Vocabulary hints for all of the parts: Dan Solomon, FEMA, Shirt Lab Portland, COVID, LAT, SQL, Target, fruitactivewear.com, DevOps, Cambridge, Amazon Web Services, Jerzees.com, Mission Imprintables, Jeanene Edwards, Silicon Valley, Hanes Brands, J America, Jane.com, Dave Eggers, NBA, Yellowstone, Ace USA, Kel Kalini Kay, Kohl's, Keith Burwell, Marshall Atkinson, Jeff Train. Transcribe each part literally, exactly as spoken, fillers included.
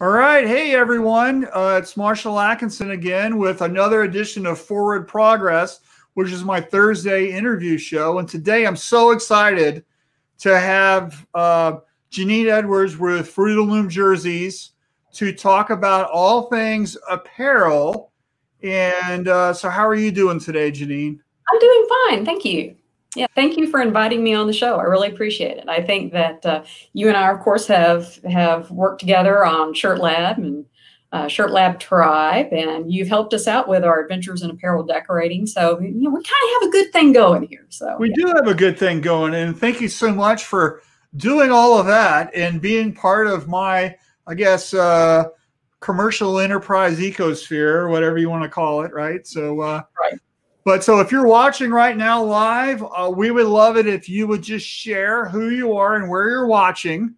All right. Hey, everyone. Uh, it's Marshall Atkinson again with another edition of Forward Progress, which is my Thursday interview show. And today I'm so excited to have uh, Jeanene Edwards with Fruit of the Loom Jerzees to talk about all things apparel. And uh, so how are you doing today, Jeanene? I'm doing fine. Thank you. Yeah, thank you for inviting me on the show. I really appreciate it. I think that uh, you and I, of course, have have worked together on Shirt Lab and uh, Shirt Lab Tribe, and you've helped us out with our adventures in apparel decorating. So you know, we kind of have a good thing going here. So we yeah. do have a good thing going, and thank you so much for doing all of that and being part of my, I guess, uh, commercial enterprise ecosphere, whatever you want to call it, right? So uh, right. But so if you're watching right now live, uh, we would love it if you would just share who you are and where you're watching.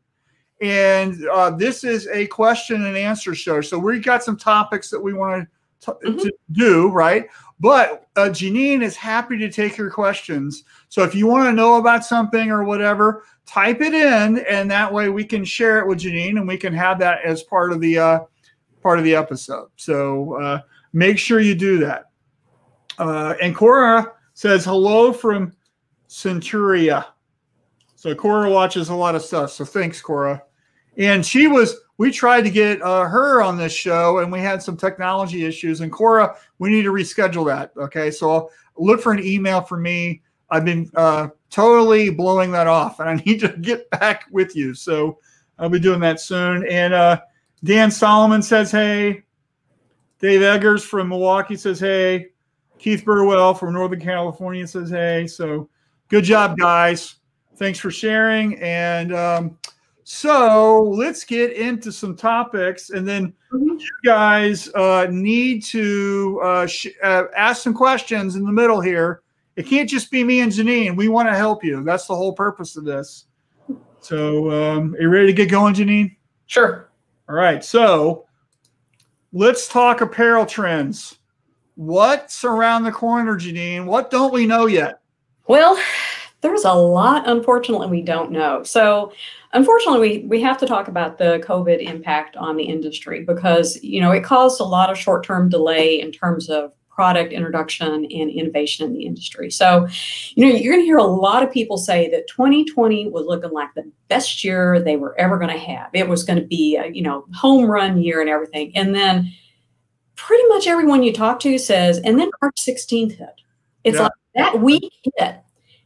And uh, this is a question and answer show. So we've got some topics that we want to, mm-hmm. to do, right? But uh, Jeanene is happy to take your questions. So if you want to know about something or whatever, type it in, and that way we can share it with Jeanene, and we can have that as part of the, uh, part of the episode. So uh, make sure you do that. Uh, and Cora says hello from Centuria. So Cora watches a lot of stuff. So thanks, Cora. And she was, we tried to get uh, her on this show, and we had some technology issues. And Cora, we need to reschedule that. Okay. So I'll look for an email from me. I've been uh, totally blowing that off, and I need to get back with you. So I'll be doing that soon. And uh, Dan Solomon says, hey. Dave Eggers from Milwaukee says, hey. Keith Burwell from Northern California says, hey. So good job, guys. Thanks for sharing. And um, so let's get into some topics. And then mm-hmm. you guys uh, need to uh, sh uh, ask some questions in the middle here. It can't just be me and Jeanene. We want to help you. That's the whole purpose of this. So um, are you ready to get going, Jeanene? Sure. All right. So let's talk apparel trends. What's around the corner, Jeanene? What don't we know yet? Well, there's a lot, unfortunately, we don't know. So unfortunately, we, we have to talk about the COVID impact on the industry because, you know, it caused a lot of short-term delay in terms of product introduction and innovation in the industry. So, you know, you're going to hear a lot of people say that twenty twenty was looking like the best year they were ever going to have. It was going to be a, you know, home run year and everything. And then pretty much everyone you talk to says, and then March sixteenth hit. It's yeah. like that week hit.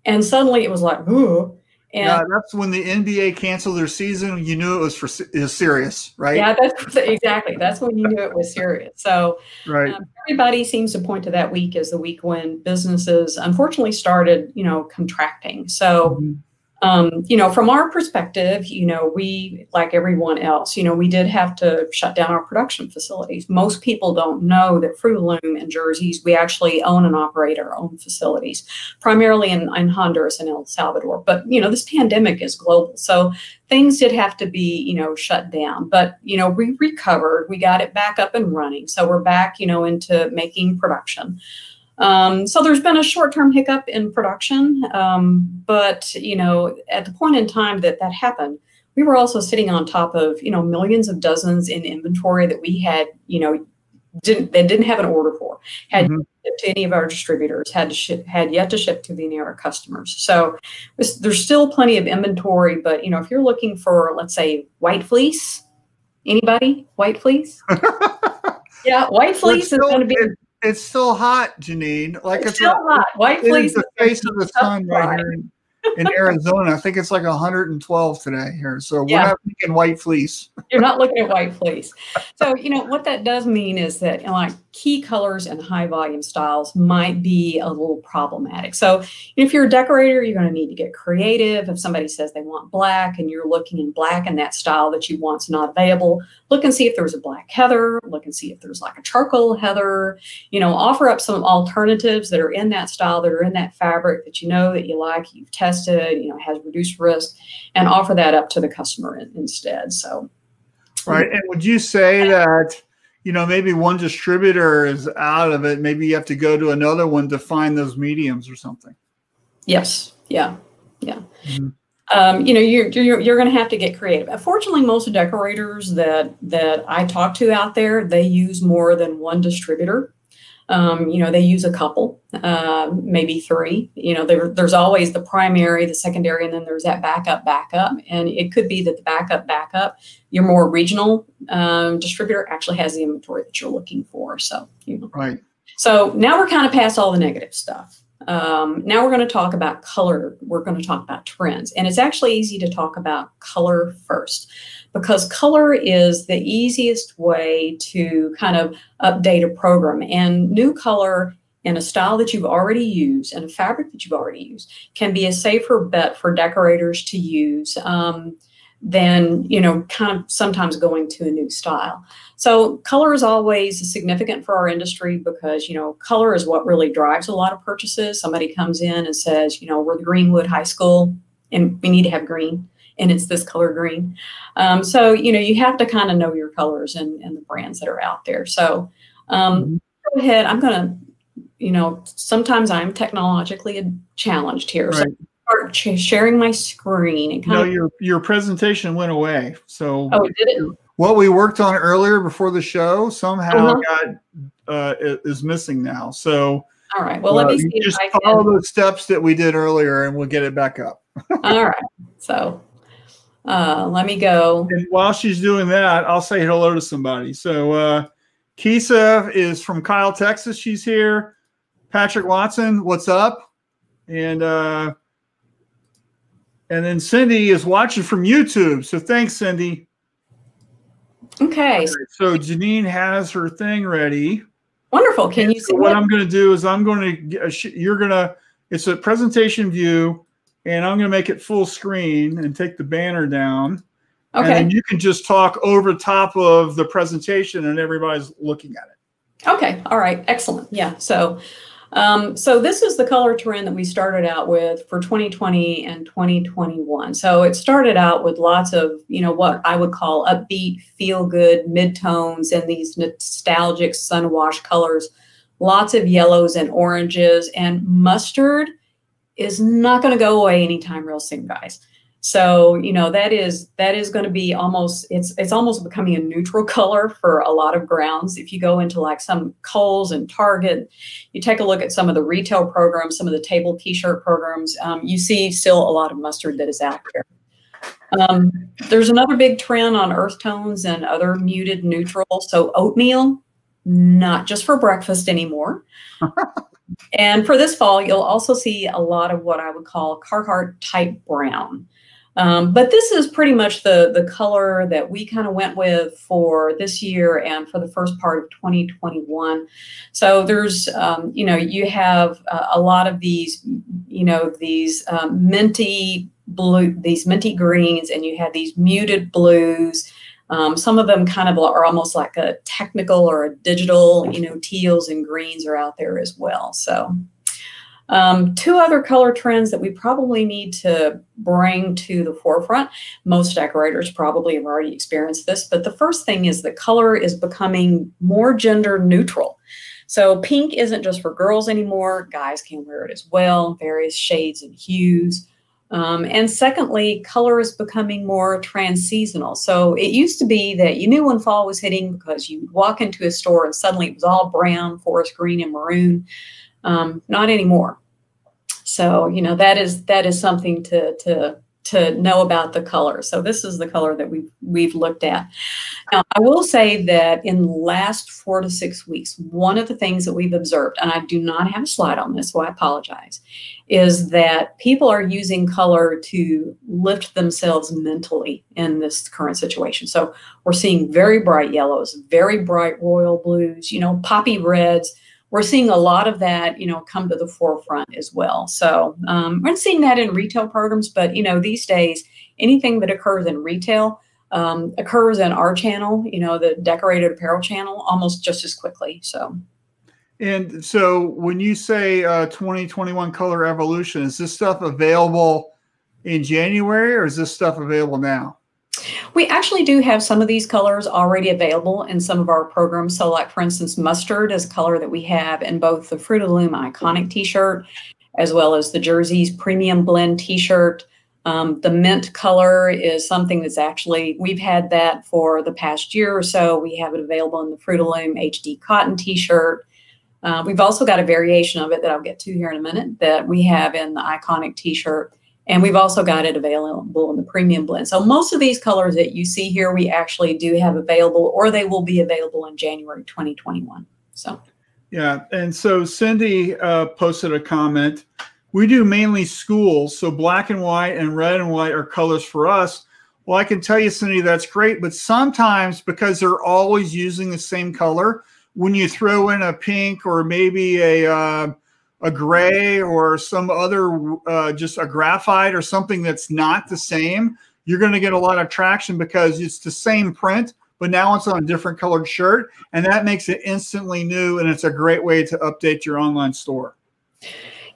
And suddenly it was like, ooh. And yeah, that's when the N B A canceled their season. You knew it was for it was serious, right? Yeah, that's exactly. That's when you knew it was serious. So right. um, everybody seems to point to that week as the week when businesses unfortunately started, you know, contracting. So mm-hmm. Um, you know, from our perspective, you know, we, like everyone else, you know, we did have to shut down our production facilities. Most people don't know that Fruit of the Loom and Jerzees, we actually own and operate our own facilities, primarily in, in Honduras and El Salvador. But, you know, this pandemic is global. So things did have to be, you know, shut down. But, you know, we recovered. We got it back up and running. So we're back, you know, into making production. Um, so there's been a short-term hiccup in production, um, but, you know, at the point in time that that happened, we were also sitting on top of, you know, millions of dozens in inventory that we had, you know, didn't, that didn't have an order for, had mm-hmm. to any of our distributors, had to ship, had yet to ship to any of our customers. So there's still plenty of inventory, but, you know, if you're looking for, let's say, white fleece, anybody, white fleece? Yeah, white fleece is going to be... It's still hot, Jeanene. Like it's, it's still like, hot. White fleece. The face of the sun right here in, in Arizona. I think it's like one hundred twelve today here. So yeah. We're not looking at white fleece. You're not looking at white fleece. So you know what that does mean is that you know, like key colors and high volume styles might be a little problematic. So if you're a decorator, you're going to need to get creative. If somebody says they want black and you're looking in black and that style that you want's not available, look and see if there's a black heather. Look and see if there's like a charcoal heather. You know, offer up some alternatives that are in that style, that are in that fabric that you know that you like, you've tested, you know, has reduced risk, and offer that up to the customer in, instead. So, right. And would you say that, you know, maybe one distributor is out of it? Maybe you have to go to another one to find those mediums or something. Yes. Yeah. Yeah. Mm-hmm. um, you know, you're, you're, you're going to have to get creative. Fortunately, most decorators that, that I talk to out there, they use more than one distributor. Um, you know, they use a couple, uh, maybe three. You know, there, there's always the primary, the secondary, and then there's that backup, backup. And it could be that the backup, backup, your more regional um, distributor actually has the inventory that you're looking for. So, you know. Right. So now we're kind of past all the negative stuff. Um, now we're going to talk about color. We're going to talk about trends. And it's actually easy to talk about color first, because color is the easiest way to kind of update a program. And new color in a style that you've already used and a fabric that you've already used can be a safer bet for decorators to use um, than, you know, kind of sometimes going to a new style. So color is always significant for our industry because, you know, color is what really drives a lot of purchases. Somebody comes in and says, you know, we're the Greenwood High School and we need to have green. And it's this color green. Um, so, you know, you have to kind of know your colors and, and the brands that are out there. So um, go ahead. I'm going to, you know, sometimes I'm technologically challenged here. Right. So I'm going to start sharing my screen. And kind no, of your, your presentation went away. So oh, did it? What we worked on earlier before the show somehow uh-huh. got, uh, is missing now. So all right. Well, uh, let me see. Just if I follow can. those steps that we did earlier and we'll get it back up. All right. So. Uh, let me go. And while she's doing that, I'll say hello to somebody. So uh, Kisa is from Kyle, Texas. She's here. Patrick Watson, what's up? And uh, and then Cindy is watching from YouTube. So thanks, Cindy. Okay. Right, so Jeanine has her thing ready. Wonderful. Can and you see so what I'm going to do is I'm going to, you're going to, it's a presentation view. And I'm going to make it full screen and take the banner down. Okay. And you can just talk over top of the presentation and everybody's looking at it. Okay. All right. Excellent. Yeah. So, um, so this is the color trend that we started out with for twenty twenty and twenty twenty-one. So it started out with lots of, you know, what I would call upbeat, feel good, mid-tones and these nostalgic sun wash colors, lots of yellows and oranges and mustard. Is not going to go away anytime real soon, guys. So, you know, that is that is going to be almost, it's it's almost becoming a neutral color for a lot of grounds. If you go into like some Kohl's and Target, you take a look at some of the retail programs, some of the table t-shirt programs, um, you see still a lot of mustard that is out there. Um, there's another big trend on earth tones and other muted neutrals. So oatmeal, not just for breakfast anymore. And for this fall, you'll also see a lot of what I would call Carhartt type brown. Um, but this is pretty much the, the color that we kind of went with for this year and for the first part of twenty twenty-one. So there's, um, you know, you have uh, a lot of these, you know, these um, minty blue, these minty greens, and you have these muted blues. Um, some of them kind of are almost like a technical or a digital, you know, teals and greens are out there as well. So um, two other color trends that we probably need to bring to the forefront. Most decorators probably have already experienced this, but the first thing is the color is becoming more gender neutral. So pink isn't just for girls anymore. Guys can wear it as well, various shades and hues. Um, and secondly, color is becoming more trans-seasonal. So it used to be that you knew when fall was hitting because you walk into a store and suddenly it was all brown, forest green, and maroon. Um, not anymore. So, you know, that is that is something to to to know about the color. So this is the color that we've, we've looked at. Now, I will say that in the last four to six weeks, one of the things that we've observed, and I do not have a slide on this, so I apologize, is that people are using color to lift themselves mentally in this current situation. So we're seeing very bright yellows, very bright royal blues, you know, poppy reds. We're seeing a lot of that, you know, come to the forefront as well. So um, we're seeing that in retail programs, but, you know, these days, anything that occurs in retail um, occurs in our channel, you know, the decorated apparel channel, almost just as quickly. So. And so when you say uh, twenty twenty-one color evolution, is this stuff available in January or is this stuff available now? We actually do have some of these colors already available in some of our programs. So like, for instance, mustard is a color that we have in both the Fruit of the Loom Iconic t-shirt as well as the Jerzees Premium Blend t-shirt. Um, the mint color is something that's actually, we've had that for the past year or so. We have it available in the Fruit of the Loom H D cotton t-shirt. Uh, we've also got a variation of it that I'll get to here in a minute that we have in the iconic t-shirt. And we've also got it available in the premium blend. So most of these colors that you see here, we actually do have available, or they will be available in January twenty twenty-one. So, yeah. And so Cindy uh, posted a comment. We do mainly schools, so black and white and red and white are colors for us. Well, I can tell you, Cindy, that's great, but sometimes because they're always using the same color, when you throw in a pink or maybe a uh, a gray or some other, uh, just a graphite or something that's not the same, you're going to get a lot of traction because it's the same print, but now it's on a different colored shirt, and that makes it instantly new, and it's a great way to update your online store.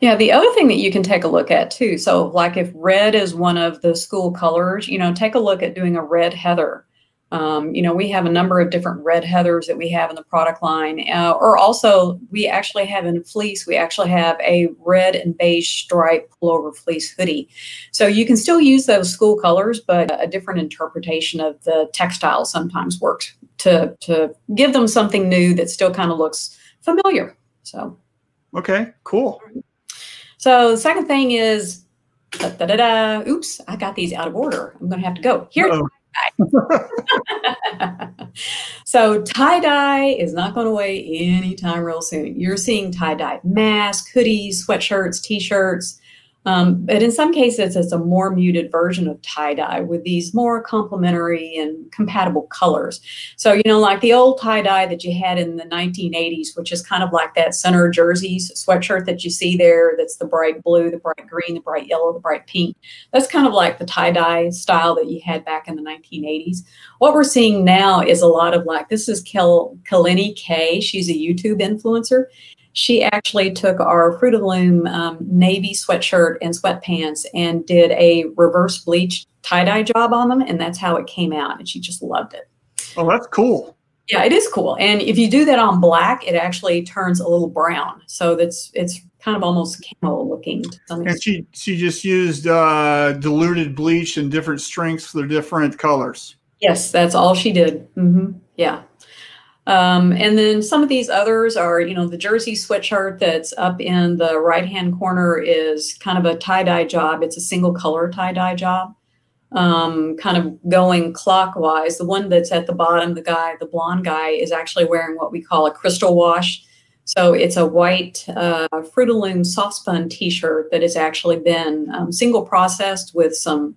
Yeah, the other thing that you can take a look at too, so like if red is one of the school colors, you know, take a look at doing a red heather. Um, you know, we have a number of different red heathers that we have in the product line, uh, or also we actually have in fleece, we actually have a red and beige stripe pullover fleece hoodie. So you can still use those school colors, but a different interpretation of the textile sometimes works to, to give them something new that still kind of looks familiar. So, okay, cool. So the second thing is, da, da, da, da, oops, I got these out of order. I'm going to have to go. Here's tie-dye. So tie-dye is not going away anytime real soon. You're seeing tie-dye masks, hoodies, sweatshirts, t-shirts. Um, but in some cases, it's a more muted version of tie-dye with these more complementary and compatible colors. So, you know, like the old tie-dye that you had in the nineteen eighties, which is kind of like that center Jerzees sweatshirt that you see there, that's the bright blue, the bright green, the bright yellow, the bright pink. That's kind of like the tie-dye style that you had back in the nineteen eighties. What we're seeing now is a lot of like, this is Kel Kalini Kay. She's a YouTube influencer. She actually took our Fruit of the Loom um, navy sweatshirt and sweatpants and did a reverse bleach tie-dye job on them, and that's how it came out, and she just loved it. Oh, that's cool. Yeah, it is cool. And if you do that on black, it actually turns a little brown, so that's it's kind of almost camo looking. And she, she just used uh, diluted bleach in different strengths for different colors. Yes, that's all she did. Mm-hmm. Yeah. Um, and then some of these others are, you know, the Jersey sweatshirt that's up in the right-hand corner is kind of a tie-dye job. It's a single-color tie-dye job, um, kind of going clockwise. The one that's at the bottom, the guy, the blonde guy, is actually wearing what we call a crystal wash. So it's a white uh, Fruit of the Loom soft spun t-shirt that has actually been um, single-processed with some,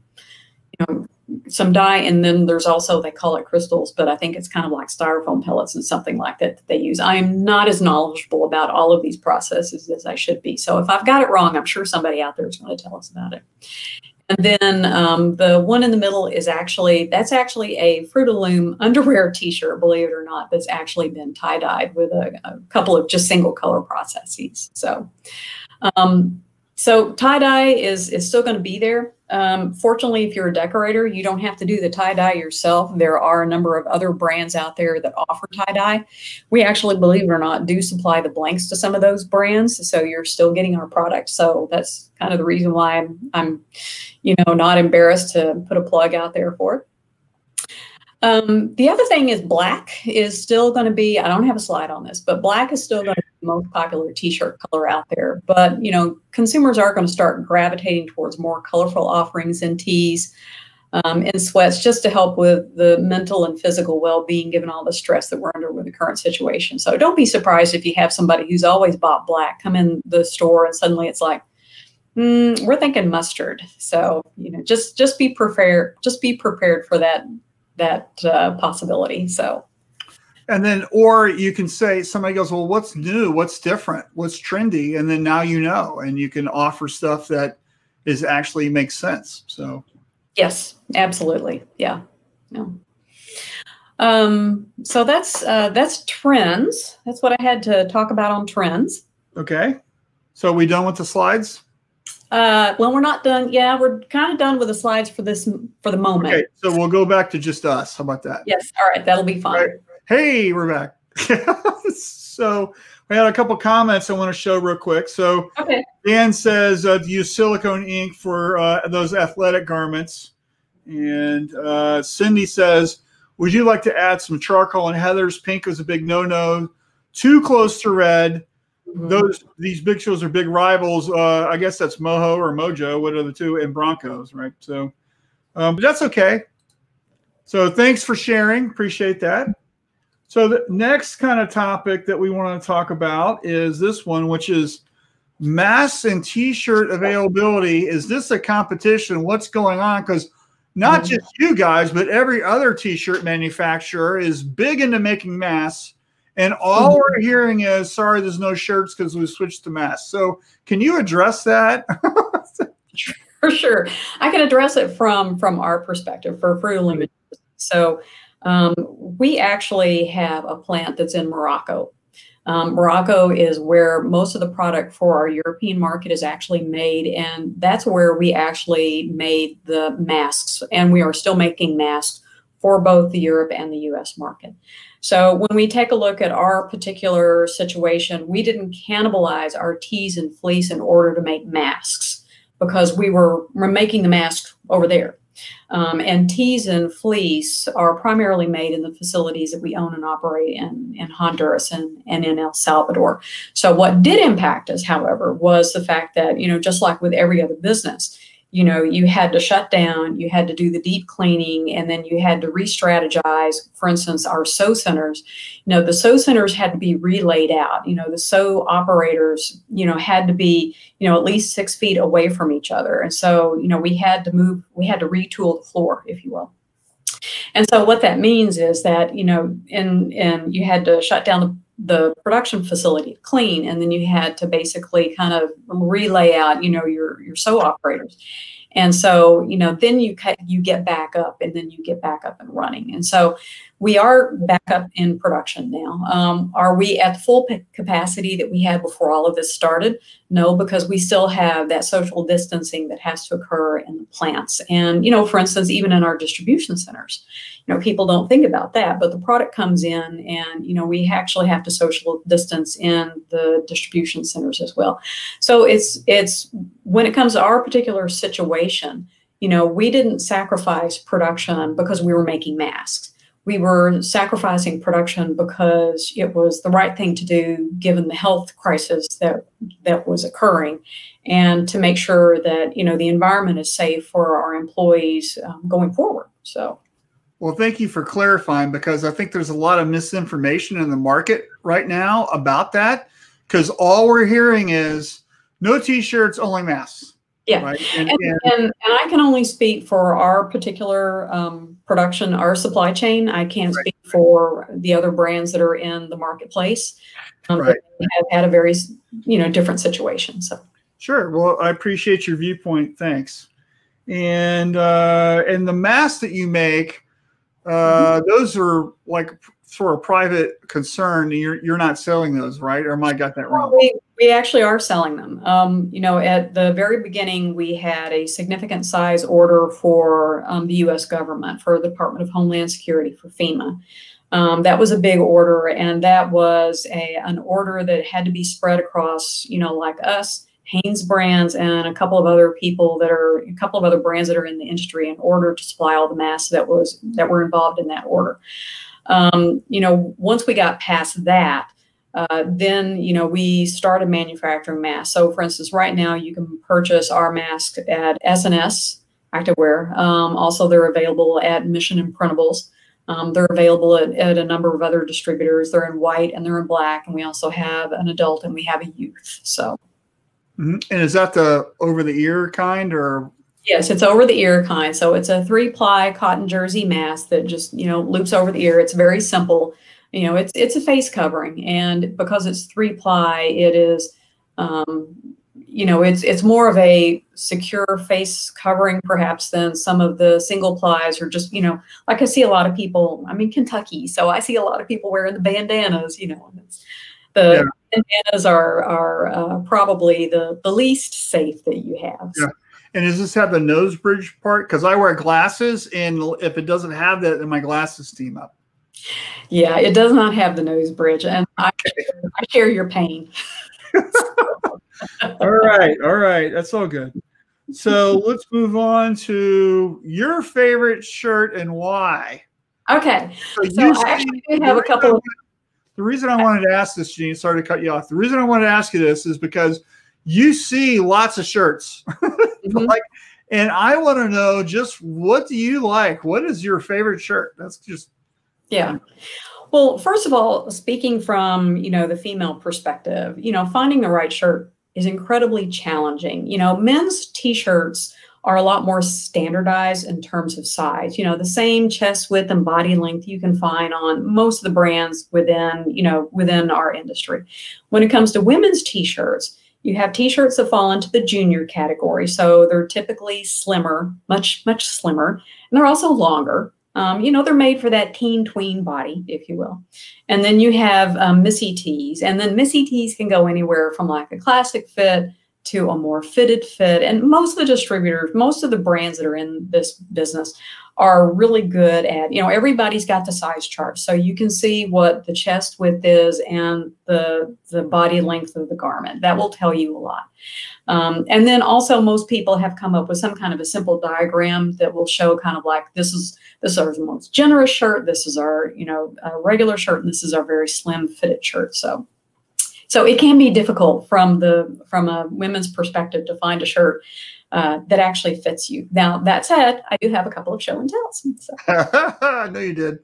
you know, some dye, and then there's also, they call it crystals, but I think it's kind of like styrofoam pellets and something like that that they use. I am not as knowledgeable about all of these processes as I should be. So if I've got it wrong, I'm sure somebody out there is going to tell us about it. And then um, the one in the middle is actually, that's actually a Fruit of the Loom underwear t-shirt, believe it or not, that's actually been tie-dyed with a, a couple of just single color processes. So, um, so tie-dye is, is still going to be there. Um, fortunately, if you're a decorator, you don't have to do the tie-dye yourself. There are a number of other brands out there that offer tie-dye. We actually, believe it or not, do supply the blanks to some of those brands, so you're still getting our product. So that's kind of the reason why I'm, I'm you know, not embarrassed to put a plug out there for it. Um, the other thing is black is still going to be, I don't have a slide on this, but black is still going to be the most popular t-shirt color out there. But, you know, consumers are going to start gravitating towards more colorful offerings in tees um, and sweats just to help with the mental and physical well-being, given all the stress that we're under with the current situation. So don't be surprised if you have somebody who's always bought black come in the store and suddenly it's like, mm, we're thinking mustard. So, you know, just, just be prepared, just be prepared for that. that uh, possibility. So, and then, or you can say, somebody goes, well, what's new? What's different? What's trendy? And then now, you know, and you can offer stuff that is actually makes sense. So yes, absolutely. Yeah. No. Um, so that's, uh, that's trends. That's what I had to talk about on trends. Okay. So are we done with the slides? Uh, well, we're not done. Yeah, we're kind of done with the slides for this for the moment. Okay, so we'll go back to just us. How about that? Yes. All right, that'll be fine. Right. Hey, we're back. So we had a couple comments I want to show real quick. So okay. Dan says, uh, use silicone ink for uh, those athletic garments. And uh, Cindy says, would you like to add some charcoal and heathers? Pink is a big no-no. Too close to red. Mm-hmm. Those These big shows are big rivals. Uh, I guess that's Moho or Mojo, what are the two, and Broncos, right? So, um, but that's okay. So thanks for sharing. Appreciate that. So the next kind of topic that we want to talk about is this one, which is masks and T-shirt availability. Is this a competition? What's going on? Because not mm-hmm. just you guys, but every other T-shirt manufacturer is big into making masks. And all mm-hmm. we're hearing is, sorry, there's no shirts because we switched to masks. So can you address that? For sure. I can address it from, from our perspective for Fruit of the Loom. So um, we actually have a plant that's in Morocco. Um, Morocco is where most of the product for our European market is actually made. And that's where we actually made the masks. And we are still making masks for both the Europe and the U S market. So when we take a look at our particular situation, we didn't cannibalize our tees and fleece in order to make masks, because we were, were making the masks over there. Um, and tees and fleece are primarily made in the facilities that we own and operate in, in Honduras and, and in El Salvador. So what did impact us, however, was the fact that, you know, just like with every other business, you know, you had to shut down, you had to do the deep cleaning, and then you had to re-strategize, for instance, our sew centers. You know, the sew centers had to be relaid out. You know, the sew operators, you know, had to be, you know, at least six feet away from each other. And so, you know, we had to move, we had to retool the floor, if you will. And so what that means is that, you know, and, and you had to shut down the the production facility clean, and then you had to basically kind of relay out, you know, your, your sew operators. And so, you know, then you cut, you get back up and then you get back up and running. And so we are back up in production now. Um, are we at the full capacity that we had before all of this started? No, because we still have that social distancing that has to occur in the plants. And, you know, for instance, even in our distribution centers, you know, people don't think about that, but the product comes in and, you know, we actually have to social distance in the distribution centers as well. So it's, it's when it comes to our particular situation, you know, we didn't sacrifice production because we were making masks. We were sacrificing production because it was the right thing to do given the health crisis that that was occurring, and to make sure that, you know, the environment is safe for our employees um, going forward. So, well, thank you for clarifying, because I think there's a lot of misinformation in the market right now about that, because all we're hearing is no T-shirts, only masks. Yeah, right. and, and, and, and, and I can only speak for our particular um, production, our supply chain. I can't right. speak for the other brands that are in the marketplace. Um, right. They have had a very, you know, different situation. So sure. Well, I appreciate your viewpoint. Thanks. And uh, and the masks that you make, uh, mm-hmm. those are like for a private concern. You're you're not selling those, right? Or am I got that wrong? Well, we actually are selling them. Um, you know, at the very beginning, we had a significant size order for um, the U S government, for the Department of Homeland Security, for FEMA. Um, that was a big order, and that was a, an order that had to be spread across, you know, like us, Hanes Brands, and a couple of other people that are, a couple of other brands that are in the industry, in order to supply all the masks that was, that were involved in that order. Um, you know, once we got past that, Uh, then, you know, we started manufacturing masks. So, for instance, right now you can purchase our masks at S N S Active Wear. Um, also, they're available at Mission Imprintables. Um, they're available at, at a number of other distributors. They're in white and they're in black. And we also have an adult and we have a youth. So, mm-hmm. And is that the over-the-ear kind, or? Yes, it's over the ear kind. So it's a three-ply cotton jersey mask that just, you know, loops over the ear. It's very simple. You know, it's it's a face covering, and because it's three ply, it is, um, you know, it's it's more of a secure face covering perhaps than some of the single plies, or just, you know, like I see a lot of people. I'm in Kentucky, so I see a lot of people wearing the bandanas. You know, the yeah. bandanas are are uh, probably the the least safe that you have. Yeah. And does this have the nose bridge part? Because I wear glasses, and if it doesn't have that, then my glasses steam up. Yeah, it does not have the nose bridge, and I, I share your pain. All right, all right, that's all good. So let's move on to your favorite shirt and why. Okay, so, so I actually do have a couple. Of the reason I wanted to ask this, Jeanine, sorry to cut you off. The reason I wanted to ask you this is because you see lots of shirts, mm-hmm. like, and I want to know just what do you like? What is your favorite shirt? That's just. Yeah. Well, first of all, speaking from, you know, the female perspective, you know, finding the right shirt is incredibly challenging. You know, men's t-shirts are a lot more standardized in terms of size. You know, the same chest width and body length you can find on most of the brands within, you know, within our industry. When it comes to women's t-shirts, you have t-shirts that fall into the junior category. So they're typically slimmer, much, much slimmer, and they're also longer. Um, you know, they're made for that teen tween body, if you will. And then you have um, Missy tees, and then Missy tees can go anywhere from like a classic fit to a more fitted fit. And most of the distributors, most of the brands that are in this business are really good at, you know, everybody's got the size chart. So you can see what the chest width is and the, the body length of the garment. That will tell you a lot. Um, and then also most people have come up with some kind of a simple diagram that will show kind of like, this is, this is our most generous shirt. This is our, you know, uh, regular shirt. And this is our very slim fitted shirt. So So it can be difficult from the from a women's perspective to find a shirt uh, that actually fits you. Now, that said, I do have a couple of show and tells. So. I know you did.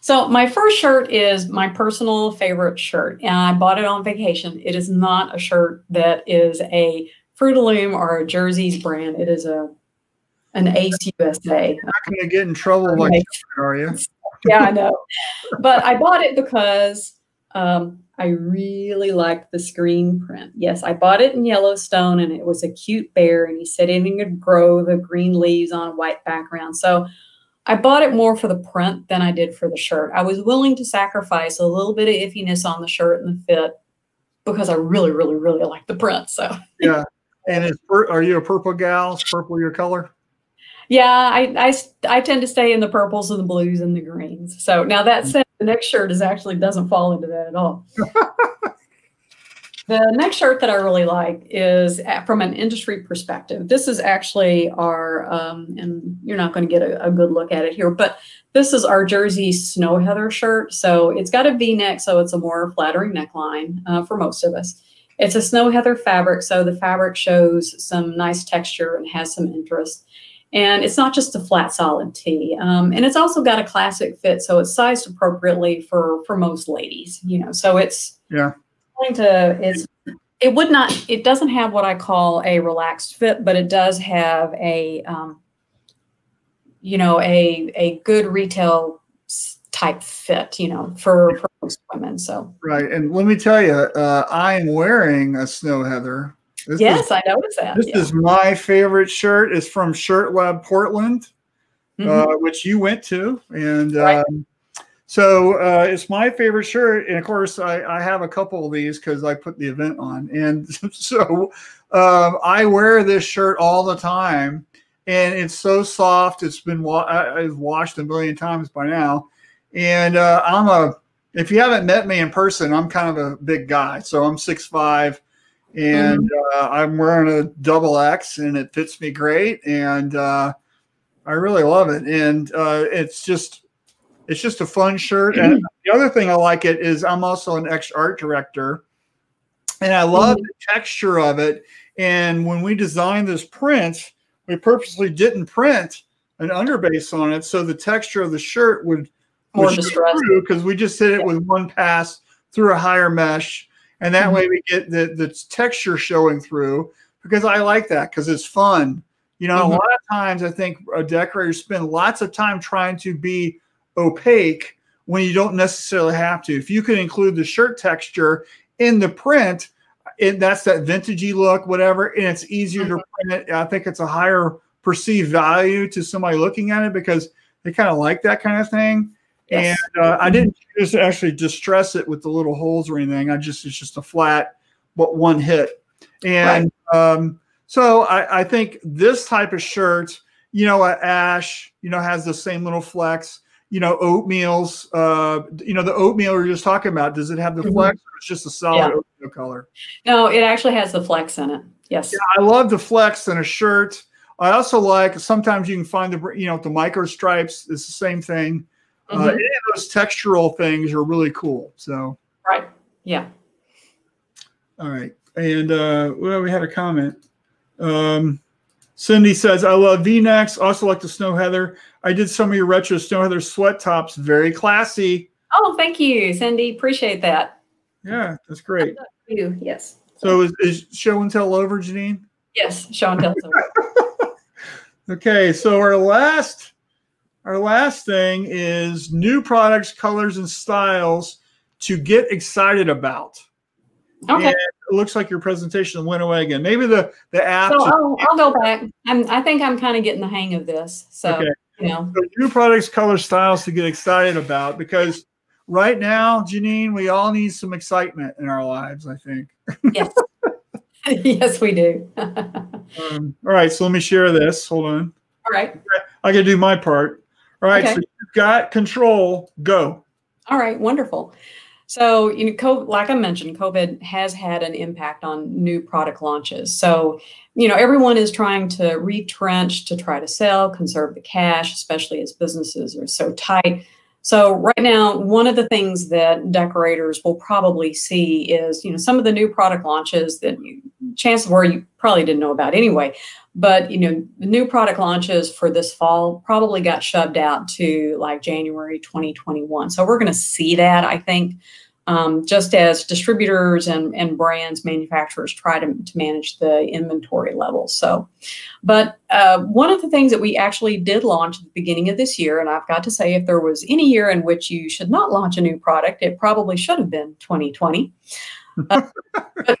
So my first shirt is my personal favorite shirt, and I bought it on vacation. It is not a shirt that is a Fruit of the Loom or a Jerzees brand. It is a an Ace U S A. You're not going to get in trouble like that, are you? Yeah, I know. But I bought it because um, – I really liked the screen print. Yes, I bought it in Yellowstone, and it was a cute bear, and he said it could grow the green leaves on a white background. So I bought it more for the print than I did for the shirt. I was willing to sacrifice a little bit of iffiness on the shirt and the fit because I really, really, really like the print. So yeah. And is, are you a purple gal? Is purple your color? Yeah, I, I, I tend to stay in the purples and the blues and the greens. So now that said, the next shirt is actually doesn't fall into that at all. The next shirt that I really like is from an industry perspective. This is actually our, um, and you're not going to get a, a good look at it here, but this is our Jersey Snow Heather shirt. So it's got a V-neck, so it's a more flattering neckline uh, for most of us. It's a Snow Heather fabric, so the fabric shows some nice texture and has some interest. And it's not just a flat solid tee. Um, and it's also got a classic fit. So it's sized appropriately for, for most ladies, you know, so it's, yeah. To, it's, it would not, it doesn't have what I call a relaxed fit, but it does have a, um, you know, a, a good retail type fit, you know, for, for most women. So. Right. And let me tell you, uh, I am wearing a Snow Heather. This yes, is, I noticed that. This yeah. is my favorite shirt. It's from Shirt Lab Portland, mm-hmm. uh, which you went to. And right. um, so uh, it's my favorite shirt. And, of course, I, I have a couple of these because I put the event on. And so um, I wear this shirt all the time. And it's so soft. It's been wa I, I've washed a million times by now. And uh, I'm a – if you haven't met me in person, I'm kind of a big guy. So I'm six five. And uh, I'm wearing a double X, and it fits me great, and uh, I really love it. And uh, it's just, it's just a fun shirt. Mm-hmm. And the other thing I like it is I'm also an ex art director, and I love mm-hmm. the texture of it. And when we designed this print, we purposely didn't print an underbase on it, so the texture of the shirt would more through because we just did it yeah. with one pass through a higher mesh. And that mm-hmm. way we get the, the texture showing through because I like that because it's fun. You know, mm-hmm. a lot of times I think decorators spend lots of time trying to be opaque when you don't necessarily have to. If you can include the shirt texture in the print, it, that's that vintagey look, whatever, and it's easier mm-hmm. to print it. I think it's a higher perceived value to somebody looking at it because they kind of like that kind of thing. Yes. And uh, I didn't just actually distress it with the little holes or anything. I just, it's just a flat, but one hit. And right. um, so I, I think this type of shirt, you know, a ash, you know, has the same little flex. you know, oatmeals, uh, you know, the oatmeal we were just talking about, does it have the mm-hmm. flex or it's just a solid yeah. oatmeal color? No, it actually has the flex in it. Yes. Yeah, I love the flex in a shirt. I also like, sometimes you can find the, you know, the micro stripes, it's the same thing. Mm-hmm. Uh, any of those textural things are really cool. So. Right. Yeah. All right. And uh, well, we had a comment. Um, Cindy says, I love V-necks. Also like the snow heather. I did some of your retro snow heather sweat tops. Very classy. Oh, thank you, Cindy. Appreciate that. Yeah, that's great. You. Yes. So is, is show and tell over, Jeanine? Yes, show and tell. Okay, so our last, our last thing is new products, colors, and styles to get excited about. Okay. And it looks like your presentation went away again. Maybe the the app. So I'll, I'll go back. I'm, I think I'm kind of getting the hang of this. So, okay. You know. So new products, colors, styles to get excited about, because right now, Jeanine, we all need some excitement in our lives, I think. Yes. Yes, we do. um, all right. So let me share this. Hold on. All right. I can do my part. All right. Okay. So you've got control. Go. All right. Wonderful. So, you know, COVID, like I mentioned, COVID has had an impact on new product launches. So, you know, everyone is trying to retrench to try to sell, conserve the cash, especially as businesses are so tight. So right now, one of the things that decorators will probably see is, you know, some of the new product launches that you, chances were you probably didn't know about anyway. But, you know, the new product launches for this fall probably got shoved out to like January twenty twenty-one. So we're going to see that, I think, um, just as distributors and, and brands, manufacturers try to, to manage the inventory levels. So, but uh, one of the things that we actually did launch at the beginning of this year, and I've got to say, if there was any year in which you should not launch a new product, it probably should have been twenty twenty. Uh, but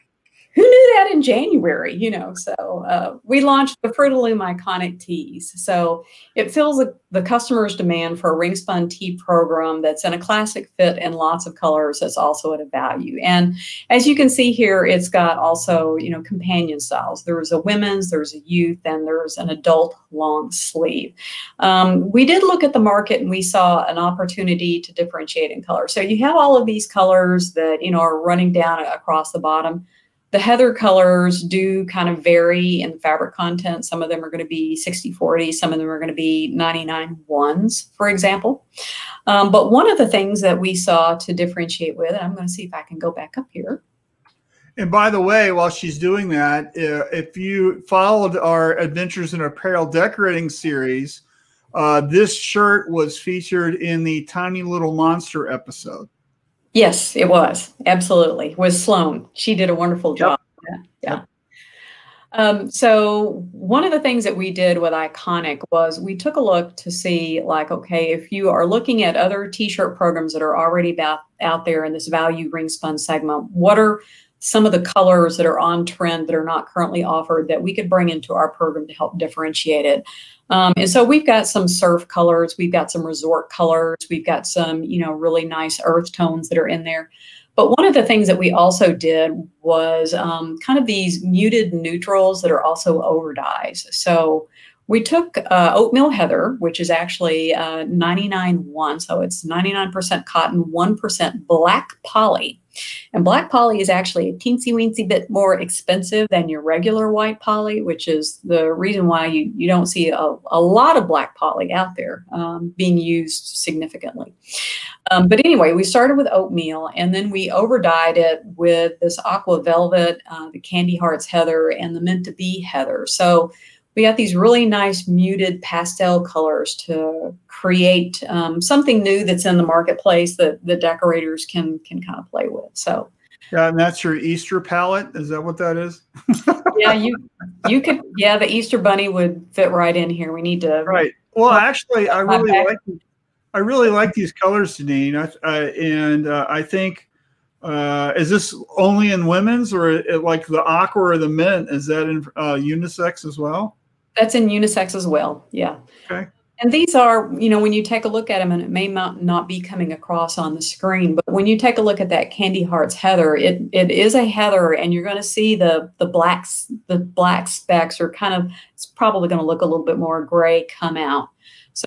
who knew that in January, you know? So uh, we launched the Fruit of the Loom Iconic Tees. So it fills the, the customer's demand for a ring spun tee program that's in a classic fit and lots of colors that's also at a value. And as you can see here, it's got also, you know, companion styles. There was a women's, there's a youth, and there's an adult long sleeve. Um, we did look at the market and we saw an opportunity to differentiate in color. So you have all of these colors that, you know, are running down across the bottom. The heather colors do kind of vary in fabric content. Some of them are going to be sixty forty. Some of them are going to be ninety-nine ones, for example. Um, but one of the things that we saw to differentiate with, and I'm going to see if I can go back up here. And by the way, while she's doing that, if you followed our Adventures in Apparel Decorating series, uh, this shirt was featured in the Tiny Little Monster episode. Yes, it was. Absolutely. With Sloan. She did a wonderful job. Yep. Yeah. Yep. Um, so one of the things that we did with Iconic was we took a look to see, like, okay, if you are looking at other T-shirt programs that are already about, out there in this value ring spun segment, what are some of the colors that are on trend that are not currently offered that we could bring into our program to help differentiate it? Um, and so we've got some surf colors, we've got some resort colors, we've got some, you know, really nice earth tones that are in there. But one of the things that we also did was um, kind of these muted neutrals that are also over dyes. So we took uh, oatmeal heather, which is actually uh, ninety-nine one, so it's ninety-nine percent cotton, one percent black poly. And black poly is actually a teensy weensy bit more expensive than your regular white poly, which is the reason why you, you don't see a, a lot of black poly out there um, being used significantly. Um, but anyway, we started with oatmeal and then we overdyed it with this aqua velvet, uh, the candy hearts heather, and the meant to be heather. So we got these really nice muted pastel colors to create um, something new that's in the marketplace that the decorators can can kind of play with. So, yeah, and that's your Easter palette. Is that what that is? Yeah, you you could. Yeah, the Easter bunny would fit right in here. We need to. Right. Well, actually, I really like I really like these colors, Jeanine, I, I, and uh, I think. Uh, is this only in women's, or it, like the aqua or the mint? Is that in uh, unisex as well? That's in unisex as well. Yeah. Okay. And these are, you know, when you take a look at them, and it may not, not be coming across on the screen, but when you take a look at that Candy Hearts heather, it it is a heather, and you're going to see the the blacks, the black specks are kind of, it's probably going to look a little bit more gray come out.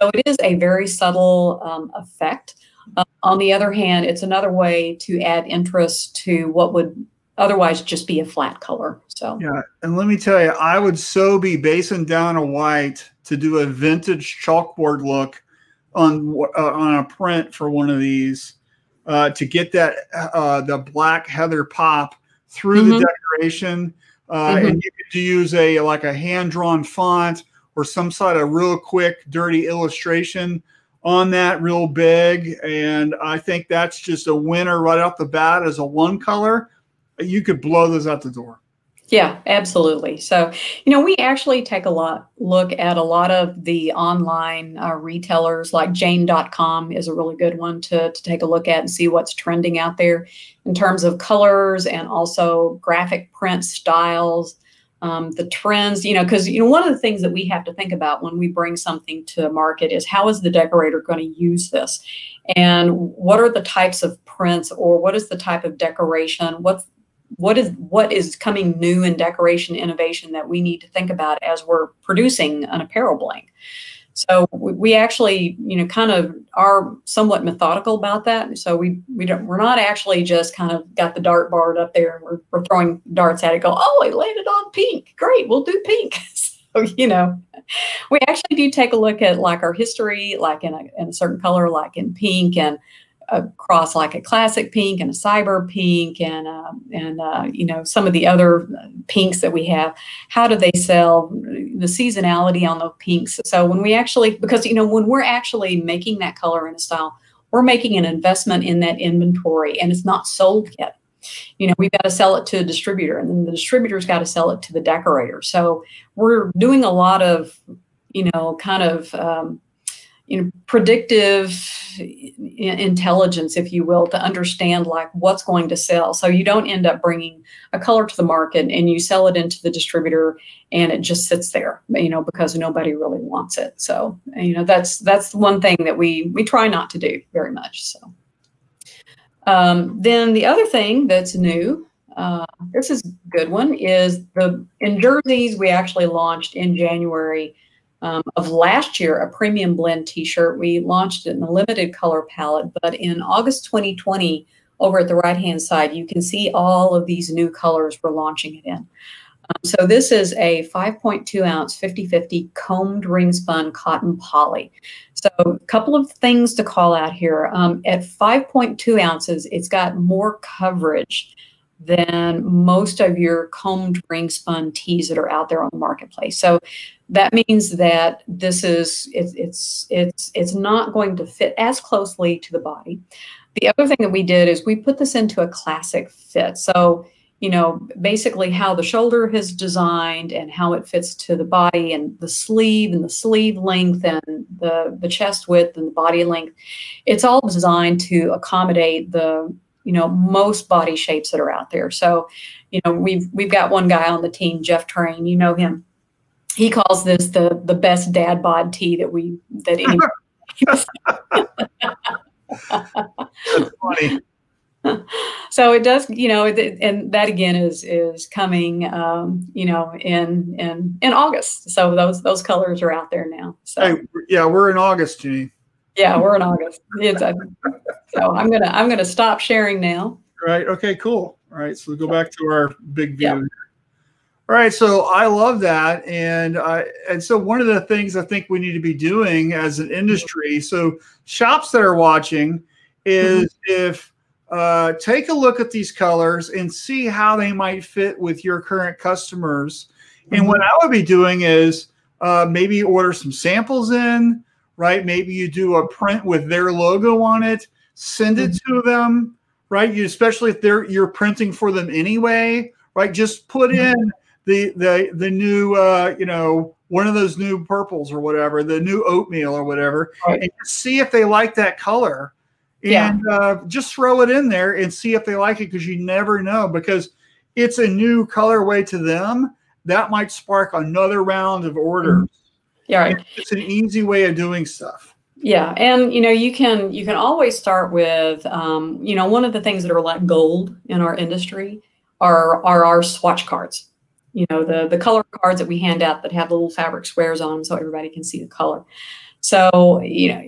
So it is a very subtle um, effect. Uh, on the other hand, it's another way to add interest to what would otherwise just be a flat color. So yeah, and let me tell you, I would so be basing down a white to do a vintage chalkboard look on uh, on a print for one of these uh, to get that uh, the black heather pop through mm-hmm. the decoration. Uh, mm-hmm. And you could use a like a hand drawn font or some sort of real quick dirty illustration on that real big. And I think that's just a winner right off the bat as a one color. You could blow those out the door. Yeah, absolutely. So, you know, we actually take a lot look at a lot of the online uh, retailers, like Jane dot com is a really good one to, to take a look at and see what's trending out there in terms of colors and also graphic print styles, um, the trends, you know, because, you know, one of the things that we have to think about when we bring something to market is how is the decorator going to use this? And what are the types of prints, or what is the type of decoration? What's What is what is coming new in decoration innovation that we need to think about as we're producing an apparel blank? So we actually, you know, kind of are somewhat methodical about that. So we we don't we're not actually just kind of got the dartboard up there and we're, we're throwing darts at it. Go, oh, it landed on pink. Great, we'll do pink. So you know, we actually do take a look at like our history, like in a, in a certain color, like in pink and. Across like a classic pink and a cyber pink and uh, and uh, you know, some of the other pinks that we have. How do they sell? The seasonality on the pinks. So when we actually, because you know, when we're actually making that color in a style, we're making an investment in that inventory, and it's not sold yet. You know, we've got to sell it to a distributor, and then the distributor's got to sell it to the decorator. So we're doing a lot of, you know, kind of. Um, You know, predictive intelligence, if you will, to understand like what's going to sell. So you don't end up bringing a color to the market and you sell it into the distributor and it just sits there, you know, because nobody really wants it. So, you know, that's that's one thing that we we try not to do very much. So um, then the other thing that's new, uh, this is a good one, is the in Jerzees we actually launched in January. Um, of last year, a premium blend t-shirt. We launched it in a limited color palette, but in August twenty twenty, over at the right-hand side, you can see all of these new colors we're launching it in. Um, so this is a five point two ounce, fifty fifty combed ring spun cotton poly. So a couple of things to call out here. Um, at five point two ounces, it's got more coverage than most of your combed ring spun tees that are out there on the marketplace. So that means that this is, it's, it's, it's, it's not going to fit as closely to the body. The other thing that we did is we put this into a classic fit. So, you know, basically how the shoulder is designed and how it fits to the body and the sleeve and the sleeve length and the, the chest width and the body length. It's all designed to accommodate the, you know, most body shapes that are out there. So, you know, we've, we've got one guy on the team, Jeff Train, you know him. He calls this the, the best dad bod tee that we, that anybody. That's funny. So it does, you know, and that again is, is coming, um, you know, in, in, in August. So those, those colors are out there now. So hey, yeah, we're in August, Jeanine. Yeah, we're in August. It's, uh, so I'm gonna I'm gonna stop sharing now. Right. Okay. Cool. All right. So we'll go back to our big view. Yep. All right. So I love that, and I and so one of the things I think we need to be doing as an industry. So shops that are watching is mm-hmm. if uh, take a look at these colors and see how they might fit with your current customers. Mm-hmm. And what I would be doing is uh, maybe order some samples in. Right? Maybe you do a print with their logo on it, send it to them, right? You, especially if they're, you're printing for them anyway, right? Just put in the, the, the new, uh, you know, one of those new purples or whatever, the new oatmeal or whatever, right. And just see if they like that color and yeah. uh, just throw it in there and see if they like it. Cause you never know, because it's a new colorway to them that might spark another round of orders. Mm-hmm. Yeah, right. It's an easy way of doing stuff. Yeah, and you know, you can you can always start with um, you know, one of the things that are like gold in our industry are are our swatch cards. You know, the the color cards that we hand out that have the little fabric squares on them so everybody can see the color. So, you know,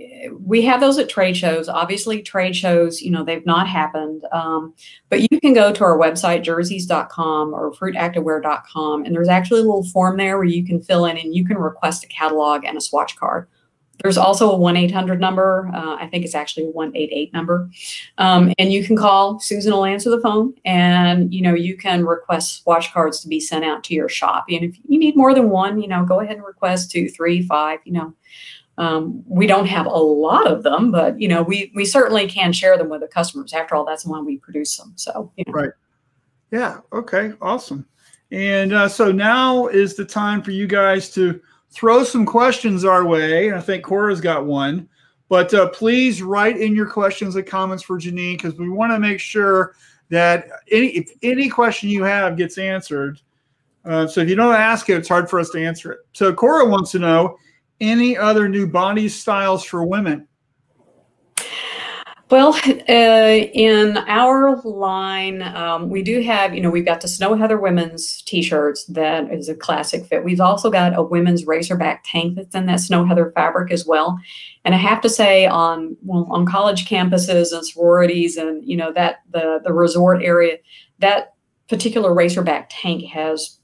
we have those at trade shows. Obviously, trade shows, you know, they've not happened. Um, but you can go to our website, Jerzees dot com or fruit active wear dot com, and there's actually a little form there where you can fill in and you can request a catalog and a swatch card. There's also a one eight hundred number. Uh, I think it's actually a one eight eight number. Um, and you can call. Susan will answer the phone. And, you know, you can request swatch cards to be sent out to your shop. And if you need more than one, you know, go ahead and request two, three, five, you know. Um, we don't have a lot of them, but, you know, we, we certainly can share them with the customers. After all, that's the one we produce them. So, you know. Right. Yeah. Okay. Awesome. And uh, so now is the time for you guys to throw some questions our way. I think Cora's got one, but uh, please write in your questions and comments for Jeanine, because we want to make sure that any, if any question you have gets answered. Uh, so if you don't ask it, it's hard for us to answer it. So Cora wants to know, any other new body styles for women? Well, uh, in our line, um, we do have, you know, we've got the Snow Heather women's t-shirts. That is a classic fit. We've also got a women's Razorback tank that's in that Snow Heather fabric as well. And I have to say on, well, on college campuses and sororities and, you know, that the, the resort area, that particular Razorback tank has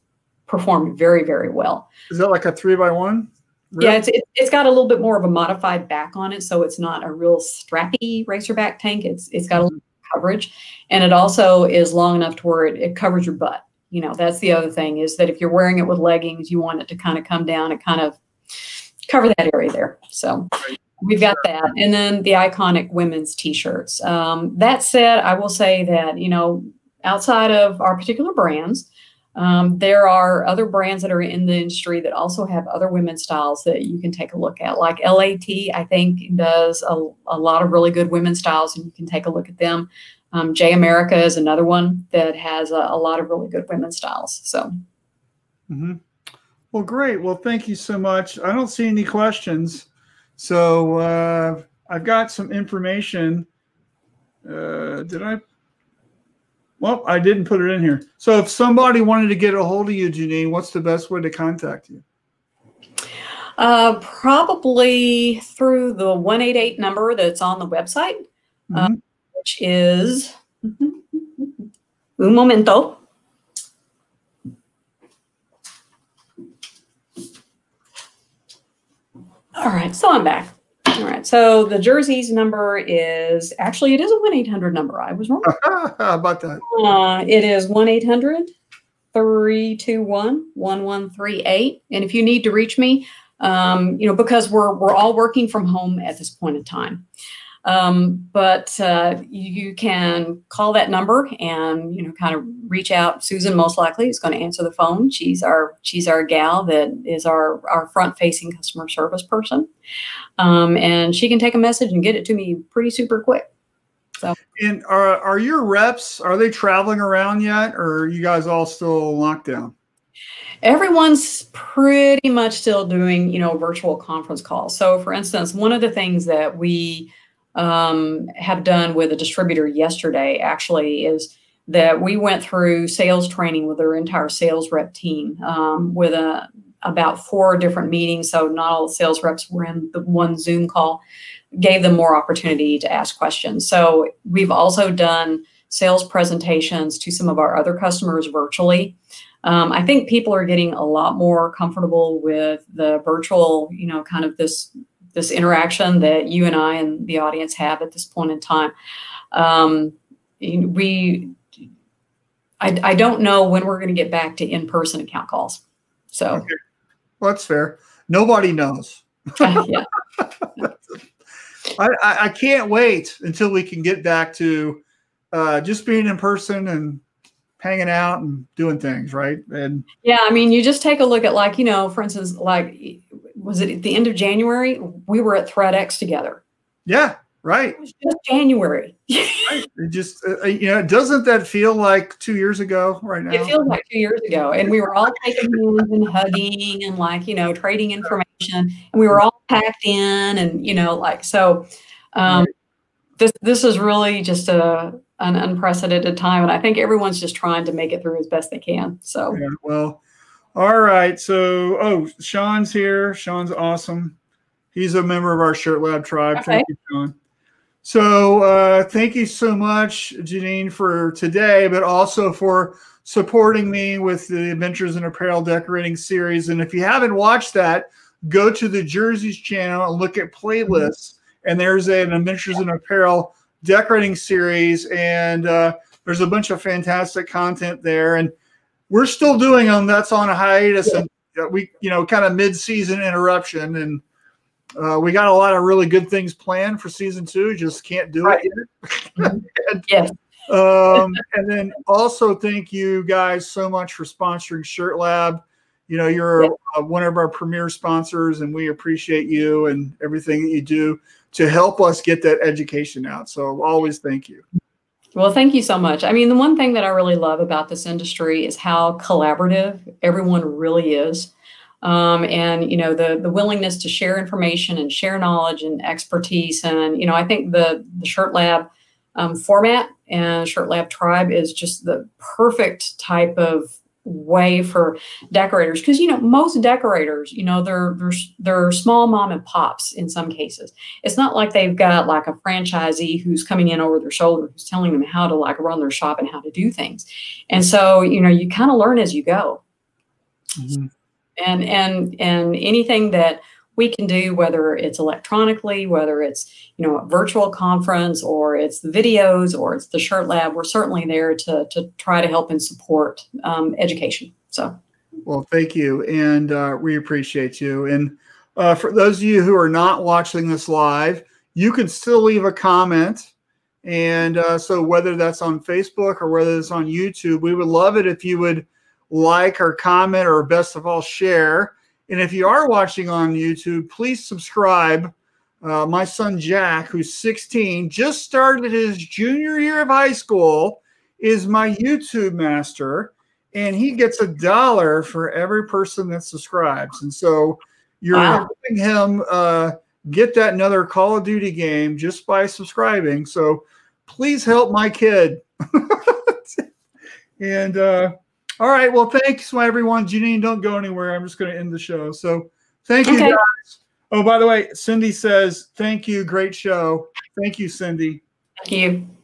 performed very, very well. Is that like a three by one? Really? Yeah, it's, it, it's got a little bit more of a modified back on it, so it's not a real strappy Razorback tank. It's It's got a little coverage, and it also is long enough to where it, it covers your butt. You know, that's the other thing, is that if you're wearing it with leggings, you want it to kind of come down and kind of cover that area there. So we've got that. And then the iconic women's T-shirts. Um, that said, I will say that, you know, outside of our particular brands, Um, there are other brands that are in the industry that also have other women's styles that you can take a look at. Like L A T, I think, does a, a lot of really good women's styles, and you can take a look at them. Um, J America is another one that has a, a lot of really good women's styles. So, mm-hmm. Well, great. Well, thank you so much. I don't see any questions. So uh, I've got some information. Uh, did I? Well, I didn't put it in here. So if somebody wanted to get a hold of you, Jeanine, what's the best way to contact you? Uh, probably through the one eight eight number that's on the website, mm-hmm. um, which is un momento. All right, so I'm back. All right, so the Jerzees number is, actually, it is a one eight hundred number. I was wrong. How about that? Uh, it is one eight hundred, three two one, one one three eight. And if you need to reach me, um, you know, because we're, we're all working from home at this point in time. Um, but uh, you, you can call that number and, you know, kind of reach out. Susan most likely is going to answer the phone. She's our, she's our gal that is our, our front facing customer service person. Um, and she can take a message and get it to me pretty super quick. So. And are, are your reps, are they traveling around yet, or are you guys all still locked down? Everyone's pretty much still doing, you know, virtual conference calls. So for instance, one of the things that we um, have done with a distributor yesterday actually is that we went through sales training with their entire sales rep team, um, with a, about four different meetings. So not all the sales reps were in the one Zoom call, gave them more opportunity to ask questions. So we've also done sales presentations to some of our other customers virtually. Um, I think people are getting a lot more comfortable with the virtual, you know, kind of this, this interaction that you and I and the audience have at this point in time. Um, we, I, I don't know when we're going to get back to in-person account calls. So okay. Well, that's fair. Nobody knows. Yeah. I, I can't wait until we can get back to uh, just being in person and hanging out and doing things, right? And yeah, I mean, you just take a look at, like, you know, for instance, like, was it at the end of January? We were at ThreadX together. Yeah, right. It was just January. Right. It just, uh, you know, doesn't that feel like two years ago right now? It feels like two years ago. And we were all taking hands and hugging and, like, you know, trading information. And we were all packed in and, you know, like, so um, this, this is really just a, an unprecedented time. And I think everyone's just trying to make it through as best they can. So, yeah, well, all right. So, oh, Sean's here. Sean's awesome. He's a member of our Shirt Lab Tribe. Okay. Thank you, John. So uh, thank you so much, Jeanine, for today, but also for supporting me with the Adventures in Apparel Decorating series. And if you haven't watched that, go to the Jerzees channel and look at playlists. And there's an Adventures in Apparel Decorating series. And uh, there's a bunch of fantastic content there. And we're still doing them. That's on a hiatus. And we, you know, kind of mid-season interruption. And Uh, we got a lot of really good things planned for season two. Just can't do right. it yet. and, yes. um, and then also thank you guys so much for sponsoring Shirt Lab. You know, you're yes. uh, one of our premier sponsors, and we appreciate you and everything that you do to help us get that education out. So always thank you. Well, thank you so much. I mean, the one thing that I really love about this industry is how collaborative everyone really is. Um, and, you know, the, the willingness to share information and share knowledge and expertise. And, you know, I think the, the Shirt Lab um, format and Shirt Lab Tribe is just the perfect type of way for decorators. Because, you know, most decorators, you know, they're, they're, they're small mom and pops in some cases. It's not like they've got like a franchisee who's coming in over their shoulder, who's telling them how to like run their shop and how to do things. And so, you know, you kind of learn as you go. Mm-hmm. And, and, and anything that we can do, whether it's electronically, whether it's, you know, a virtual conference, or it's the videos, or it's the Shirt Lab, we're certainly there to, to try to help and support um, education. So, well, thank you. And uh, we appreciate you. And uh, for those of you who are not watching this live, you can still leave a comment. And uh, so whether that's on Facebook or whether it's on YouTube, we would love it if you would like or comment, or best of all, share. And if you are watching on YouTube, please subscribe. Uh, my son, Jack, who's sixteen, just started his junior year of high school, is my YouTube master, and he gets a dollar for every person that subscribes. And so you're wow. helping him uh, get that another Call of Duty game just by subscribing. So please help my kid. and, uh, all right. Well, thanks, everyone. Jeanine, don't go anywhere. I'm just going to end the show. So thank you, okay. guys. Oh, by the way, Cindy says, thank you. Great show. Thank you, Cindy. Thank you.